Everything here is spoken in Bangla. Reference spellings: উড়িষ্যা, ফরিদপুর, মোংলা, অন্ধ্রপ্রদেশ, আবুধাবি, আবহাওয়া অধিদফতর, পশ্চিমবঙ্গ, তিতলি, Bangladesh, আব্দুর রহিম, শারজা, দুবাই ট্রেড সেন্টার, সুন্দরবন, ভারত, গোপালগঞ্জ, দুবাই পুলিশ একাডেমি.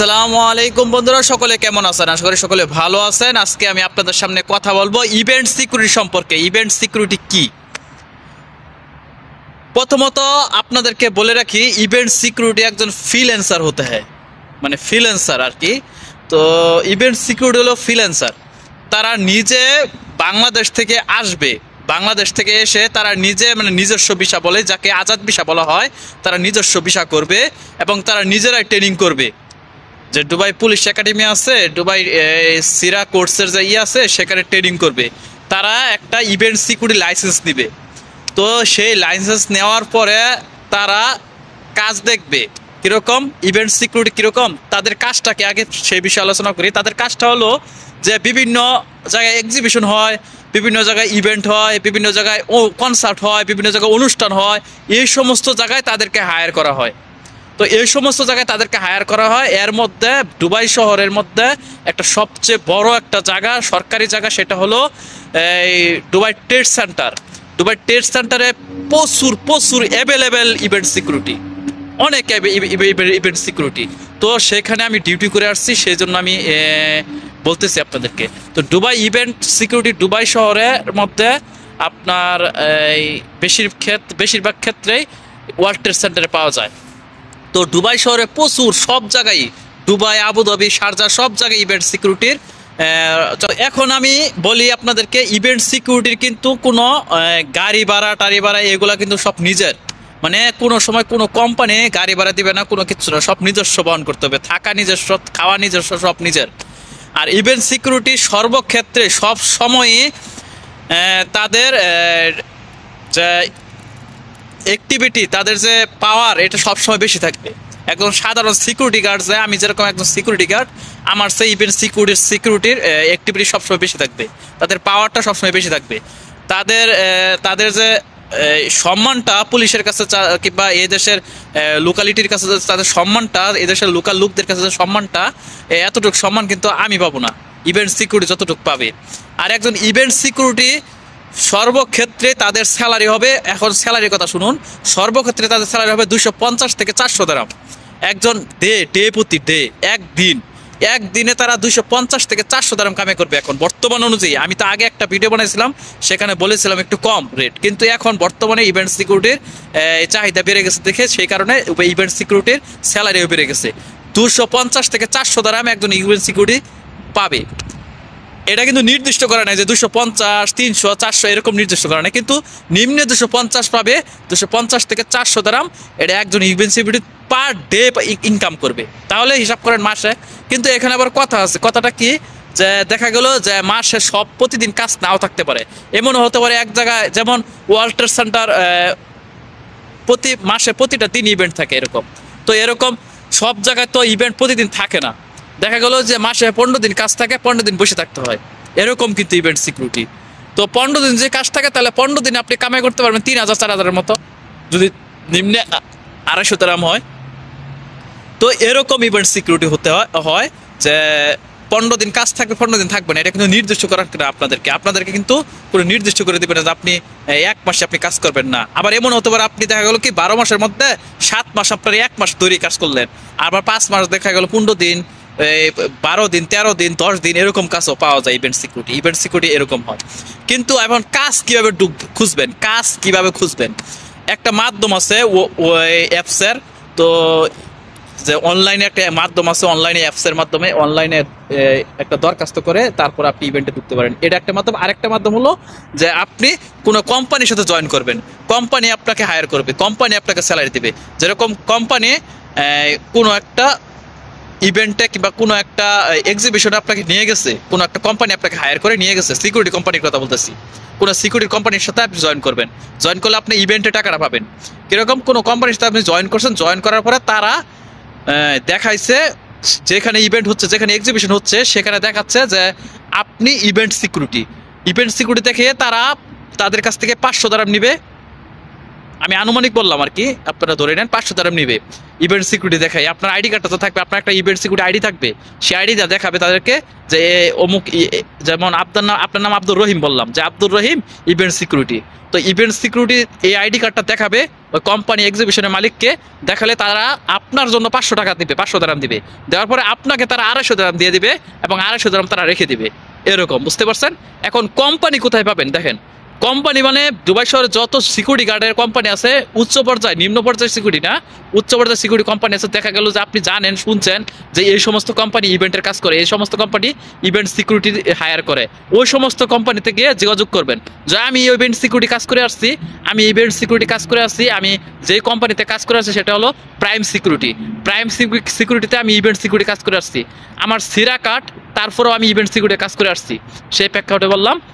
আসসালামু আলাইকুম বন্ধুরা, সকলে কেমন আছেন? আশা করি সকলে ভালো আছেন। আজকে আমি আপনাদের সামনে কথা বলবো ইভেন্ট সিকিউরিটি সম্পর্কে। ইভেন্ট সিকিউরিটি কি? প্রথমত আপনাদেরকে বলে রাখি, ইভেন্ট সিকিউরিটি একজন ফ্রিল্যান্সার হতে হয়, মানে ফ্রিল্যান্সার আর কি। তো ইভেন্ট সিকিউরিটি হলো ফ্রিল্যান্সার, তারা নিজে বাংলাদেশ থেকে আসবে, বাংলাদেশ থেকে এসে তারা নিজে মানে নিজস্ব ভিসা বলে, যাকে আজাদ ভিসা বলা হয়, তারা নিজস্ব ভিসা করবে এবং তারা নিজেরাই ট্রেনিং করবে। যে দুবাই পুলিশ একাডেমি আছে, দুবাই সিরা কোর্সের যে ইয়ে আছে, সেখানে ট্রেনিং করবে। তারা একটা ইভেন্ট সিকিউরিটি লাইসেন্স দিবে। তো সেই লাইসেন্স নেওয়ার পরে তারা কাজ দেখবে কীরকম, ইভেন্ট সিকিউরিটি কীরকম। তাদের কাজটাকে আগে সেই বিষয়ে আলোচনা করি। তাদের কাজটা হলো যে বিভিন্ন জায়গায় এক্সিবিশন হয়, বিভিন্ন জায়গায় ইভেন্ট হয়, বিভিন্ন জায়গায় কনসার্ট হয়, বিভিন্ন জায়গায় অনুষ্ঠান হয়, এই সমস্ত জায়গায় তাদেরকে হায়ার করা হয়। তো এই সমস্ত জায়গায় তাদেরকে হায়ার করা হয়। এর মধ্যে দুবাই শহরের মধ্যে একটা সবচেয়ে বড় একটা জায়গা, সরকারি জায়গা, সেটা হলো এই দুবাই ট্রেড সেন্টার। Dubai trade সেন্টারে প্রচুর অ্যাভেলেবেল ইভেন্ট সিকিউরিটি, অনেক ইভেন্ট সিকিউরিটি। তো সেখানে আমি ডিউটি করে আসছি, সেই জন্য আমি বলতেছি আপনাদেরকে। তো দুবাই ইভেন্ট সিকিউরিটি দুবাই শহরের মধ্যে আপনার এই বেশিরভাগ ক্ষেত্রেই ওয়ার্ল্ড ট্রেড সেন্টারে পাওয়া যায়। তো দুবাই শহরে প্রচুর, সব জায়গায়, দুবাই, আবুধাবি, শারজা, সব জায়গায় ইভেন্ট সিকিউরিটির। এখন আমি বলি আপনাদেরকে, ইভেন্ট সিকিউরিটির কিন্তু কোনো গাড়ি ভাড়া টাড়ি ভাড়া এগুলা কিন্তু সব নিজের, মানে কোনো সময় কোনো কোম্পানি গাড়ি ভাড়া দিবে না, কোনো কিছু না, সব নিজস্ব বহন করতে হবে। থাকা নিজস্ব, খাওয়া নিজস্ব, সব নিজের। আর ইভেন্ট সিকিউরিটি সর্বক্ষেত্রে সব সময়ে তাদের যে অ্যাক্টিভিটি, তাদের যে পাওয়ার, এটা সবসময় বেশি থাকবে। একজন সাধারণ সিকিউরিটি গার্ড, যে আমি যেরকম একজন সিকিউরিটি গার্ড, আমার সেই ইভেন্ট সিকিউরিটির অ্যাক্টিভিটি সবসময় বেশি থাকবে, তাদের পাওয়ারটা সবসময় বেশি থাকবে। তাদের যে সম্মানটা পুলিশের কাছে কিংবা এই দেশের লোকালিটির কাছে, তাদের সম্মানটা, এদেশের লোকাল লোকদের কাছে সম্মানটা, এতটুকু সম্মান কিন্তু আমি পাবো না, ইভেন্ট সিকিউরিটি যতটুকু পাবে। আর একজন ইভেন্ট সিকিউরিটি সর্বক্ষেত্রে তাদের স্যালারি হবে, এখন স্যালারির কথা শুনুন, সর্বক্ষেত্রে তাদের স্যালারি হবে 250 থেকে 400 দিরহাম একজন ডে প্রতি ডে। একদিনে তারা 250 থেকে 400 দিরহাম কামে করবে। এখন বর্তমান অনুযায়ী, আমি তো আগে একটা ভিডিও বানিয়েছিলাম, সেখানে বলেছিলাম একটু কম রেট, কিন্তু এখন বর্তমানে ইভেন্ট সিকিউরিটির চাহিদা বেড়ে গেছে দেখে সেই কারণে ইভেন্ট সিকিউরিটির স্যালারিও বেড়ে গেছে। 250 থেকে 400 দিরহাম একজন ইভেন্ট সিকিউরিটি পাবে। এটা কিন্তু নির্দিষ্ট করা নাই যে 250, 300, 400 এরকম নির্দিষ্ট করা নাই, কিন্তু নিম্নে 250 পাবে। 250 থেকে 400 দিরহাম এটা একজন event security per day income করবে। তাহলে হিসাব করেন মাসে। কিন্তু এখানে আবার কথা আছে, কথাটা কি, যে দেখা গেল যে মাসে সব প্রতিদিন কাজ নাও থাকতে পারে, এমনও হতে পারে এক জায়গায়, যেমন ওয়ার্ল্ড ট্রেড সেন্টার প্রতি মাসে প্রতিটা দিন ইভেন্ট থাকে এরকম। তো এরকম সব জায়গায় তো ইভেন্ট প্রতিদিন থাকে না, দেখা গেল যে মাসে 15 দিন কাজ থাকে, 15 দিন বসে থাকতে হয়, এরকম কিন্তু ইভেন্ট সিকিউরিটি। তো 15 দিন যে কাজ থাকে, তাহলে 15 দিন আপনি কামাই করতে পারবেন 3000, 4000 মতো, যদি নিম্নে 250 দিরহাম হয়। তো এরকম ইভেন্ট সিকিউরিটি হতে হয় যে 15 দিন কাজ থাকবে, 15 দিন থাকবে না। এটা কিন্তু নির্দিষ্ট করা না আপনাদেরকে কিন্তু পুরো নির্দিষ্ট করে দেবে না যে আপনি 1 মাসে আপনি কাজ করবেন না। আবার এমন হতে পারে আপনি দেখা গেল কি 12 মাসের মধ্যে 7 মাস আপনার 1 মাস ধরে কাজ করলেন, আবার 5 মাস দেখা গেল 15 দিন, 12 দিন, 13 দিন, 10 দিন, এরকম কাজও পাওয়া যায়। ইভেন্ট সিকিউরিটি এরকম হয়। কিন্তু এখন কাজ কিভাবে খুঁজবেন, কাজ কিভাবে খুঁজবেন, একটা মাধ্যম আছে অ্যাপসের। তো যে অনলাইনে একটা মাধ্যম আছে, অনলাইনে অ্যাপসের মাধ্যমে অনলাইনে একটা দরখাস্ত করে তারপর আপনি ইভেন্টে ঢুকতে পারেন, এটা একটা মাধ্যম। আরেকটা মাধ্যম হলো যে আপনি কোনো কোম্পানির সাথে জয়েন করবেন, কোম্পানি আপনাকে হায়ার করবে, কোম্পানি আপনাকে স্যালারি দেবে। যেরকম কোম্পানি কোনো একটা ইভেন্টে কিংবা কোনো একটা এক্সিবিশনে আপনাকে নিয়ে গেছে, কোনো একটা কোম্পানি আপনাকে হায়ার করে নিয়ে গেছে, সিকিউরিটি কোম্পানির কথা বলতেছি, কোনো সিকিউরিটি কোম্পানির সাথে আপনি জয়েন করবেন, জয়েন করলে আপনি ইভেন্টে টাকাটা পাবেন। কীরকম, কোনো কোম্পানির সাথে আপনি জয়েন করছেন, জয়েন করার পরে তারা দেখাইছে যেখানে ইভেন্ট হচ্ছে, যেখানে এক্সিবিশন হচ্ছে, সেখানে দেখাচ্ছে যে আপনি ইভেন্ট সিকিউরিটি দেখে তারা তাদের কাছ থেকে 500 দিরহাম নিবে, আমি আনুমানিক বললাম আর কি, আপনারা ধরে নেন 500 দিরহাম নিবে। ইভেন্ট সিকিউরিটি দেখাই, আপনার আইডি কার্ডটা তো থাকবে, আপনার একটা ইভেন্ট সিকিউরিটি আইডি থাকবে, সেই আইডিটা দেখাবে তাদেরকে যে অমুক, যেমন আপনার নাম, আপনার নাম আব্দুর রহিম বললাম, যে আব্দুর রহিম ইভেন্ট সিকিউরিটি। তো ইভেন্ট সিকিউরিটি এই আইডি কার্ডটা দেখাবে ওই কোম্পানি এক্সিবিশনের মালিককে, দেখালে তারা আপনার জন্য 500 টাকা দিবে, 500 দিরহাম দিবে, দেওয়ার পরে আপনাকে তারা 250 দিরহাম দিয়ে দিবে এবং 250 দিরহাম তারা রেখে দিবে, এরকম, বুঝতে পারছেন? এখন কোম্পানি কোথায় পাবেন দেখেন, কোম্পানি মানে দুবাই শহরে যত সিকিউরিটি গার্ডের কোম্পানি আছে, উচ্চ পর্যায়ে, নিম্ন পর্যায়ের সিকিউরিটি না, উচ্চ পর্যায়ের সিকিউরিটি কোম্পানি আছে। দেখা গেল যে আপনি জানেন, শুনছেন যে এই সমস্ত কোম্পানি ইভেন্টের কাজ করে, এই সমস্ত কোম্পানি ইভেন্ট সিকিউরিটি হায়ার করে, ওই সমস্ত কোম্পানিতে গিয়ে যোগাযোগ করবেন যে আমি ইভেন্ট সিকিউরিটি কাজ করে আসছি, আমি যে কোম্পানিতে কাজ করে আসছি সেটা হলো প্রাইম সিকিউরিটি, প্রাইম সিকিউরিটিতে আমি ইভেন্ট সিকিউরিটি কাজ করে আসছি, আমার সিরা কাট, তারপরেও আমি ইভেন্ট সিকিউরিটি কাজ করে আসছি। সেই প্রেক্ষাপটে বললাম